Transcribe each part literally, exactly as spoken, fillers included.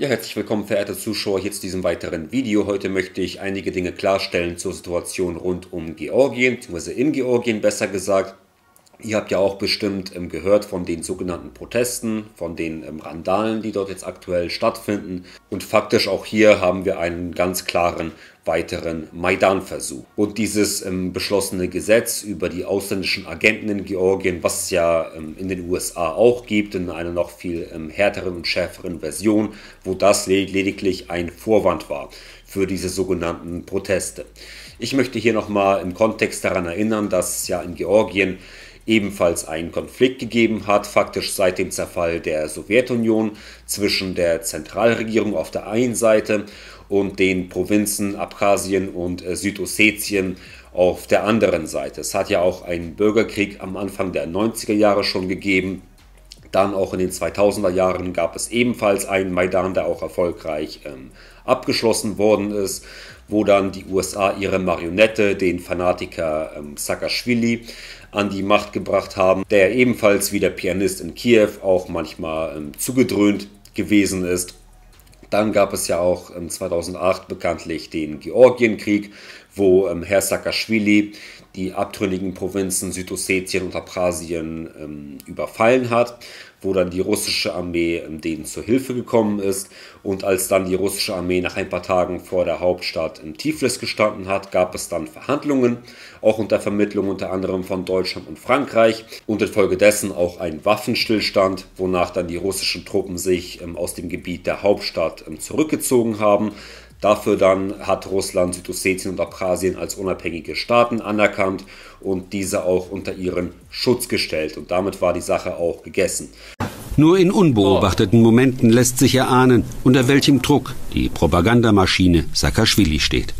Ja, herzlich willkommen, verehrte Zuschauer, hier zu diesem weiteren Video. Heute möchte ich einige Dinge klarstellen zur Situation rund um Georgien, beziehungsweise in Georgien besser gesagt. Ihr habt ja auch bestimmt ähm, gehört von den sogenannten Protesten, von den ähm, Randalen, die dort jetzt aktuell stattfinden. Und faktisch auch hier haben wir einen ganz klaren weiteren Maidan-Versuch. Und dieses ähm, beschlossene Gesetz über die ausländischen Agenten in Georgien, was es ja ähm, in den U S A auch gibt, in einer noch viel ähm, härteren und schärferen Version, wo das led lediglich ein Vorwand war für diese sogenannten Proteste. Ich möchte hier nochmal im Kontext daran erinnern, dass es ja in Georgien ebenfalls einen Konflikt gegeben hat, faktisch seit dem Zerfall der Sowjetunion zwischen der Zentralregierung auf der einen Seite und den Provinzen Abchasien und Südossetien auf der anderen Seite. Es hat ja auch einen Bürgerkrieg am Anfang der neunziger Jahre schon gegeben. Dann auch in den zweitausender Jahren gab es ebenfalls einen Maidan, der auch erfolgreich ähm, abgeschlossen worden ist, wo dann die U S A ihre Marionette, den Fanatiker ähm, Saakashvili, an die Macht gebracht haben, der ebenfalls wie der Pianist in Kiew auch manchmal ähm, zugedröhnt gewesen ist. Dann gab es ja auch ähm, zweitausendacht bekanntlich den Georgienkrieg, wo ähm, Herr Saakashvili die abtrünnigen Provinzen Südossetien und Abchasien ähm, überfallen hat, wo dann die russische Armee ähm, denen zur Hilfe gekommen ist. Und als dann die russische Armee nach ein paar Tagen vor der Hauptstadt in Tiflis gestanden hat, gab es dann Verhandlungen, auch unter Vermittlung unter anderem von Deutschland und Frankreich und infolgedessen auch ein Waffenstillstand, wonach dann die russischen Truppen sich ähm, aus dem Gebiet der Hauptstadt ähm, zurückgezogen haben. Dafür dann hat Russland Südossetien und Abchasien als unabhängige Staaten anerkannt und diese auch unter ihren Schutz gestellt. Und damit war die Sache auch gegessen. Nur in unbeobachteten Momenten lässt sich erahnen, unter welchem Druck die Propagandamaschine Saakashvili steht.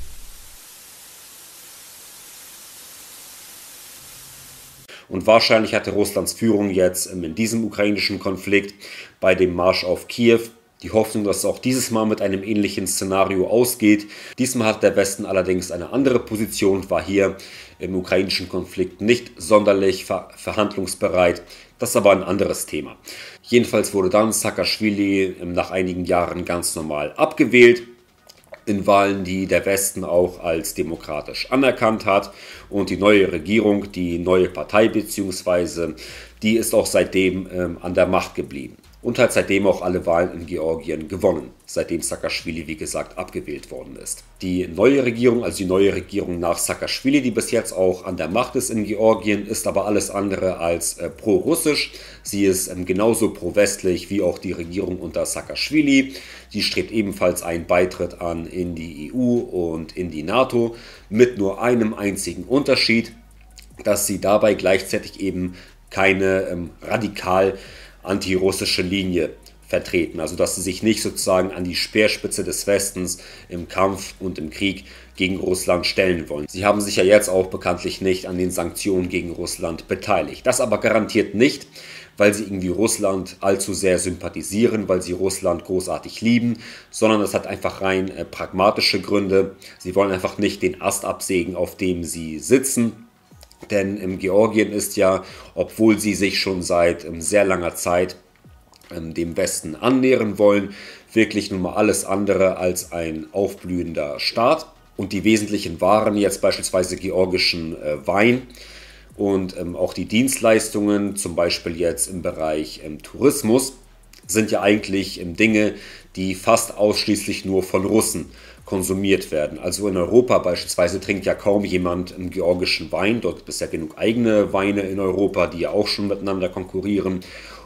Und wahrscheinlich hatte Russlands Führung jetzt in diesem ukrainischen Konflikt bei dem Marsch auf Kiew die Hoffnung, dass es auch dieses Mal mit einem ähnlichen Szenario ausgeht. Diesmal hat der Westen allerdings eine andere Position und war hier im ukrainischen Konflikt nicht sonderlich ver verhandlungsbereit. Das ist aber ein anderes Thema. Jedenfalls wurde dann Saakashvili nach einigen Jahren ganz normal abgewählt, in Wahlen, die der Westen auch als demokratisch anerkannt hat. Und die neue Regierung, die neue Partei bzw. die ist auch seitdem ähm, an der Macht geblieben. Und hat seitdem auch alle Wahlen in Georgien gewonnen, seitdem Saakashvili, wie gesagt, abgewählt worden ist. Die neue Regierung, also die neue Regierung nach Saakashvili, die bis jetzt auch an der Macht ist in Georgien, ist aber alles andere als äh, pro-russisch. Sie ist ähm, genauso pro-westlich wie auch die Regierung unter Saakashvili. Die strebt ebenfalls einen Beitritt an in die E U und in die NATO, mit nur einem einzigen Unterschied, dass sie dabei gleichzeitig eben keine ähm, radikal antirussische Linie vertreten, also dass sie sich nicht sozusagen an die Speerspitze des Westens im Kampf und im Krieg gegen Russland stellen wollen. Sie haben sich ja jetzt auch bekanntlich nicht an den Sanktionen gegen Russland beteiligt. Das aber garantiert nicht, weil sie irgendwie Russland allzu sehr sympathisieren, weil sie Russland großartig lieben, sondern das hat einfach rein äh, pragmatische Gründe. Sie wollen einfach nicht den Ast absägen, auf dem sie sitzen. Denn in Georgien ist ja, obwohl sie sich schon seit sehr langer Zeit dem Westen annähern wollen, wirklich nun mal alles andere als ein aufblühender Staat. Und die wesentlichen Waren, jetzt beispielsweise georgischen Wein und auch die Dienstleistungen, zum Beispiel jetzt im Bereich Tourismus, sind ja eigentlich Dinge, die fast ausschließlich nur von Russen konsumiert werden. Also in Europa beispielsweise trinkt ja kaum jemand im georgischen Wein. Dort gibt es ja genug eigene Weine in Europa, die ja auch schon miteinander konkurrieren.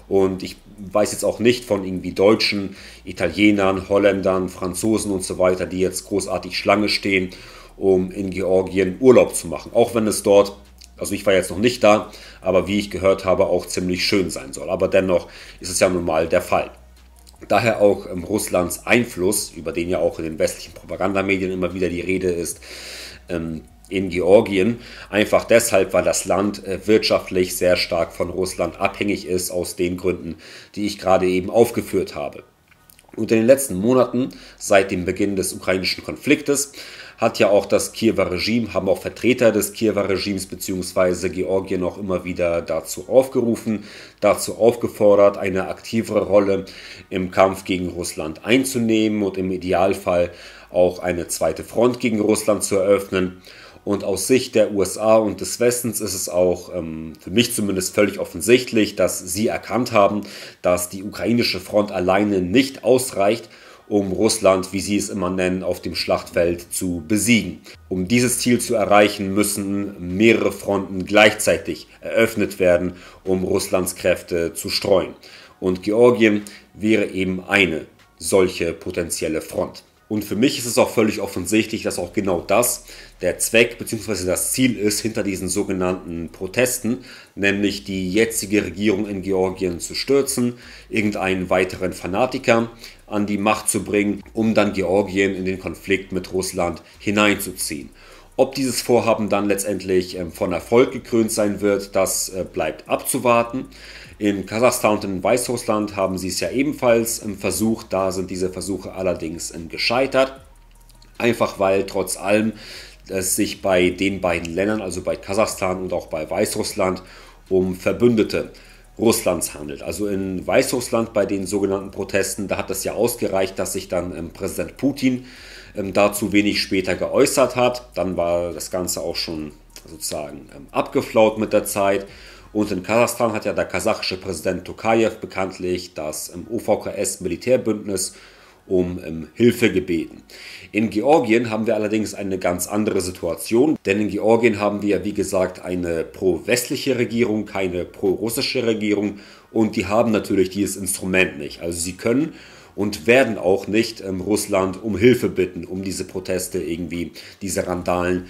Und ich weiß jetzt auch nicht von irgendwie Deutschen, Italienern, Holländern, Franzosen und so weiter, die jetzt großartig Schlange stehen, um in Georgien Urlaub zu machen. Auch wenn es dort, also ich war jetzt noch nicht da, aber wie ich gehört habe, auch ziemlich schön sein soll. Aber dennoch ist es ja nun mal der Fall. Daher auch ähm, Russlands Einfluss, über den ja auch in den westlichen Propagandamedien immer wieder die Rede ist, ähm, in Georgien. Einfach deshalb, weil das Land äh, wirtschaftlich sehr stark von Russland abhängig ist, aus den Gründen, die ich gerade eben aufgeführt habe. Und in den letzten Monaten, seit dem Beginn des ukrainischen Konfliktes, hat ja auch das Kiewer Regime, haben auch Vertreter des Kiewer Regimes bzw. Georgien auch immer wieder dazu aufgerufen, dazu aufgefordert, eine aktivere Rolle im Kampf gegen Russland einzunehmen und im Idealfall auch eine zweite Front gegen Russland zu eröffnen. Und aus Sicht der U S A und des Westens ist es auch ähm, für mich zumindest völlig offensichtlich, dass sie erkannt haben, dass die ukrainische Front alleine nicht ausreicht, um Russland, wie sie es immer nennen, auf dem Schlachtfeld zu besiegen. Um dieses Ziel zu erreichen, müssen mehrere Fronten gleichzeitig eröffnet werden, um Russlands Kräfte zu streuen. Und Georgien wäre eben eine solche potenzielle Front. Und für mich ist es auch völlig offensichtlich, dass auch genau das der Zweck bzw. das Ziel ist hinter diesen sogenannten Protesten, nämlich die jetzige Regierung in Georgien zu stürzen, irgendeinen weiteren Fanatiker an die Macht zu bringen, um dann Georgien in den Konflikt mit Russland hineinzuziehen. Ob dieses Vorhaben dann letztendlich von Erfolg gekrönt sein wird, das bleibt abzuwarten. In Kasachstan und in Weißrussland haben sie es ja ebenfalls versucht, da sind diese Versuche allerdings gescheitert, einfach weil trotz allem es sich bei den beiden Ländern, also bei Kasachstan und auch bei Weißrussland, um Verbündete Russlands handelt. Also in Weißrussland bei den sogenannten Protesten, da hat es ja ausgereicht, dass sich dann Präsident Putin dazu wenig später geäußert hat. Dann war das Ganze auch schon sozusagen abgeflaut mit der Zeit. Und in Kasachstan hat ja der kasachische Präsident Tokayev bekanntlich das O V K S-Militärbündnis um Hilfe gebeten. In Georgien haben wir allerdings eine ganz andere Situation, denn in Georgien haben wir, wie gesagt, eine pro-westliche Regierung, keine pro-russische Regierung, und die haben natürlich dieses Instrument nicht. Also sie können und werden auch nicht ähm, Russland um Hilfe bitten, um diese Proteste irgendwie, diese Randalen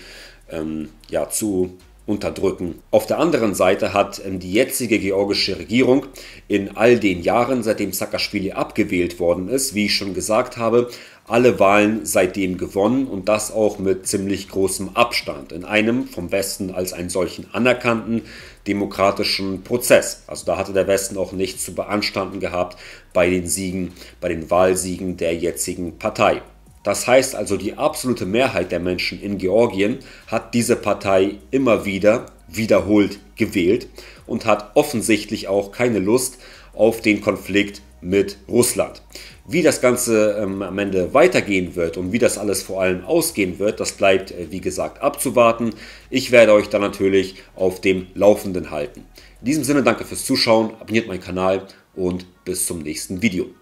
ähm, ja, zu unterdrücken. Auf der anderen Seite hat ähm, die jetzige georgische Regierung in all den Jahren, seitdem Saakashvili abgewählt worden ist, wie ich schon gesagt habe, alle Wahlen seitdem gewonnen, und das auch mit ziemlich großem Abstand in einem vom Westen als einen solchen anerkannten demokratischen Prozess. Also da hatte der Westen auch nichts zu beanstanden gehabt bei den Siegen, bei den Wahlsiegen der jetzigen Partei. Das heißt also, die absolute Mehrheit der Menschen in Georgien hat diese Partei immer wieder wiederholt gewählt und hat offensichtlich auch keine Lust auf den Konflikt mit Russland. Wie das Ganze ähm, am Ende weitergehen wird und wie das alles vor allem ausgehen wird, das bleibt, äh, wie gesagt, abzuwarten. Ich werde euch dann natürlich auf dem Laufenden halten. In diesem Sinne, danke fürs Zuschauen, abonniert meinen Kanal und bis zum nächsten Video.